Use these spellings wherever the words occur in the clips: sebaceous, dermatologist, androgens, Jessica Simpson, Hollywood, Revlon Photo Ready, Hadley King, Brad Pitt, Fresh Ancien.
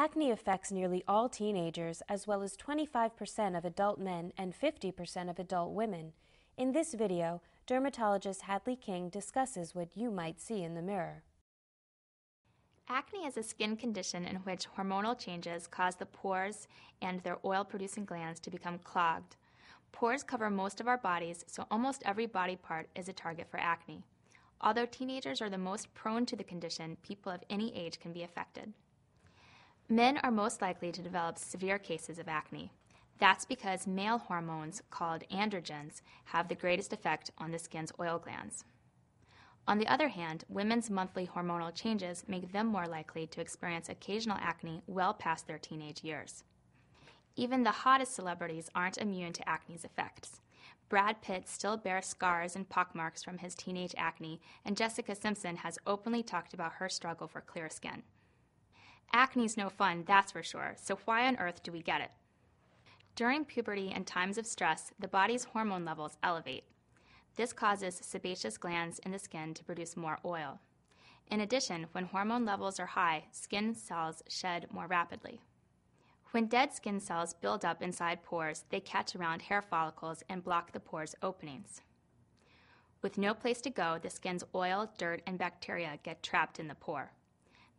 Acne affects nearly all teenagers, as well as 25% of adult men and 50% of adult women. In this video, dermatologist Hadley King discusses what you might see in the mirror. Acne is a skin condition in which hormonal changes cause the pores and their oil-producing glands to become clogged. Pores cover most of our bodies, so almost every body part is a target for acne. Although teenagers are the most prone to the condition, people of any age can be affected. Men are most likely to develop severe cases of acne. That's because male hormones, called androgens, have the greatest effect on the skin's oil glands. On the other hand, women's monthly hormonal changes make them more likely to experience occasional acne well past their teenage years. Even the hottest celebrities aren't immune to acne's effects. Brad Pitt still bears scars and pockmarks from his teenage acne, and Jessica Simpson has openly talked about her struggle for clear skin. Acne's no fun, that's for sure, so why on earth do we get it? During puberty and times of stress, the body's hormone levels elevate. This causes sebaceous glands in the skin to produce more oil. In addition, when hormone levels are high, skin cells shed more rapidly. When dead skin cells build up inside pores, they catch around hair follicles and block the pores' openings. With no place to go, the skin's oil, dirt, and bacteria get trapped in the pore.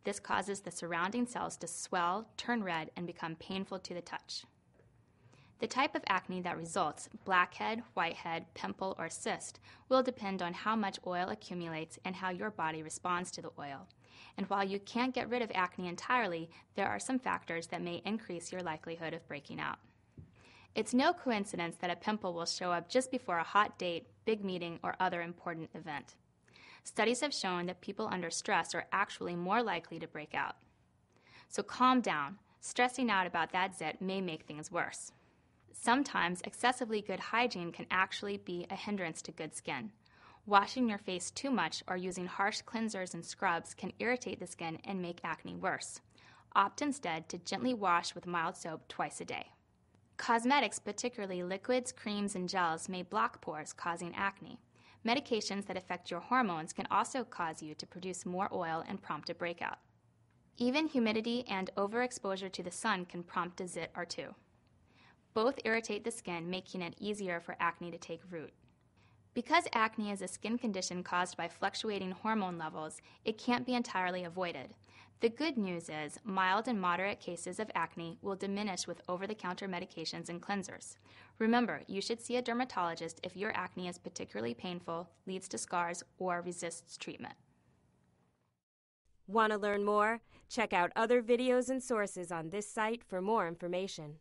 This causes the surrounding cells to swell, turn red, and become painful to the touch. The type of acne that results, blackhead, whitehead, pimple, or cyst, will depend on how much oil accumulates and how your body responds to the oil. And while you can't get rid of acne entirely, there are some factors that may increase your likelihood of breaking out. It's no coincidence that a pimple will show up just before a hot date, big meeting, or other important event. Studies have shown that people under stress are actually more likely to break out. So calm down. Stressing out about that zit may make things worse. Sometimes excessively good hygiene can actually be a hindrance to good skin. Washing your face too much or using harsh cleansers and scrubs can irritate the skin and make acne worse. Opt instead to gently wash with mild soap twice a day. Cosmetics, particularly liquids, creams, and gels, may block pores, causing acne. Medications that affect your hormones can also cause you to produce more oil and prompt a breakout. Even humidity and overexposure to the sun can prompt a zit or two. Both irritate the skin, making it easier for acne to take root. Because acne is a skin condition caused by fluctuating hormone levels, it can't be entirely avoided. The good news is mild and moderate cases of acne will diminish with over-the-counter medications and cleansers. Remember, you should see a dermatologist if your acne is particularly painful, leads to scars, or resists treatment. Want to learn more? Check out other videos and sources on this site for more information.